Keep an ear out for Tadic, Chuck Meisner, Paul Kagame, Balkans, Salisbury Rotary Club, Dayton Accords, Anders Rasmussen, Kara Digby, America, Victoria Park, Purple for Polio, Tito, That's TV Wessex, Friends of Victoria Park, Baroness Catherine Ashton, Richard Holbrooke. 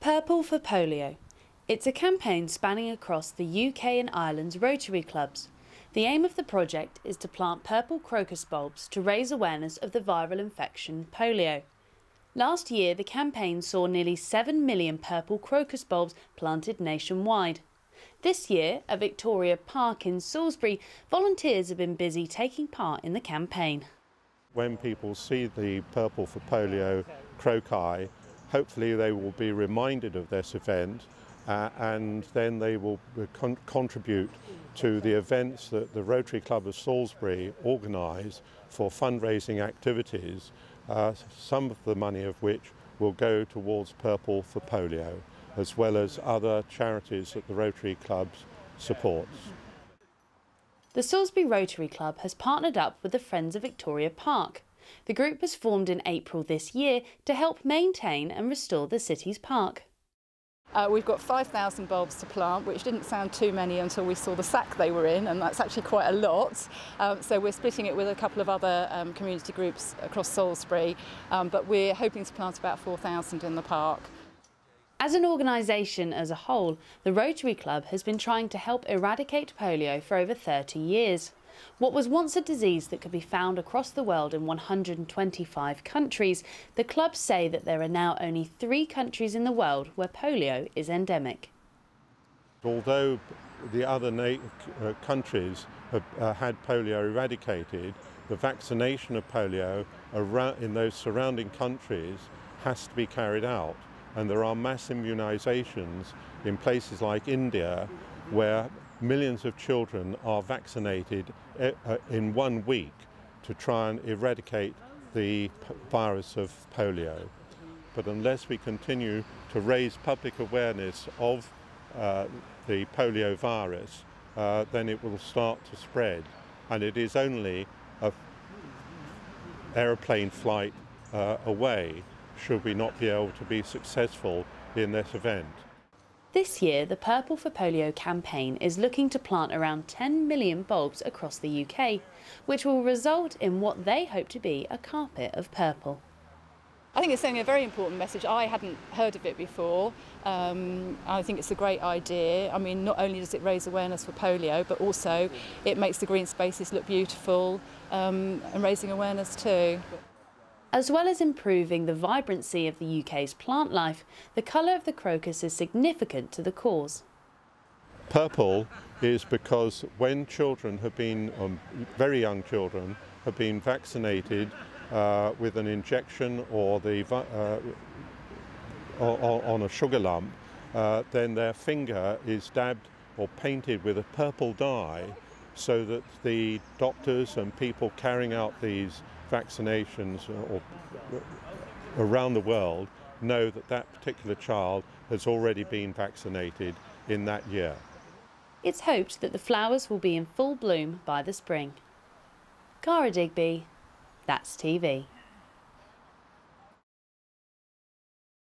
Purple for Polio. It's a campaign spanning across the UK and Ireland's Rotary clubs. The aim of the project is to plant purple crocus bulbs to raise awareness of the viral infection polio. Last year, the campaign saw nearly 7 million purple crocus bulbs planted nationwide. This year, at Victoria Park in Salisbury, volunteers have been busy taking part in the campaign. When people see the Purple for Polio croci, hopefully they will be reminded of this event and then they will contribute to the events that the Rotary Club of Salisbury organise for fundraising activities, some of the money of which will go towards Purple for Polio, as well as other charities that the Rotary Club supports. The Salisbury Rotary Club has partnered up with the Friends of Victoria Park. The group was formed in April this year to help maintain and restore the city's park. We've got 5,000 bulbs to plant, which didn't sound too many until we saw the sack they were in, and that's actually quite a lot. So we're splitting it with a couple of other community groups across Salisbury, but we're hoping to plant about 4,000 in the park. As an organisation as a whole, the Rotary Club has been trying to help eradicate polio for over 30 years. What was once a disease that could be found across the world in 125 countries, the club say that there are now only 3 countries in the world where polio is endemic. Although the other countries have had polio eradicated, the vaccination of polio in those surrounding countries has to be carried out. And there are mass immunisations in places like India where millions of children are vaccinated in 1 week to try and eradicate the virus of polio. But unless we continue to raise public awareness of the polio virus, then it will start to spread. And it is only an aeroplane flight away should we not be able to be successful in this event. This year, the Purple for Polio campaign is looking to plant around 10 million bulbs across the UK, which will result in what they hope to be a carpet of purple. I think it's sending a very important message. I hadn't heard of it before. I think it's a great idea. I mean, not only does it raise awareness for polio, but also it makes the green spaces look beautiful and raising awareness too. As well as improving the vibrancy of the UK's plant life, the colour of the crocus is significant to the cause. Purple is because when children have been, very young children, have been vaccinated with an injection or on a sugar lump, then their finger is dabbed or painted with a purple dye so that the doctors and people carrying out these vaccinations around the world know that that particular child has already been vaccinated in that year. It's hoped that the flowers will be in full bloom by the spring. Kara Digby, That's TV.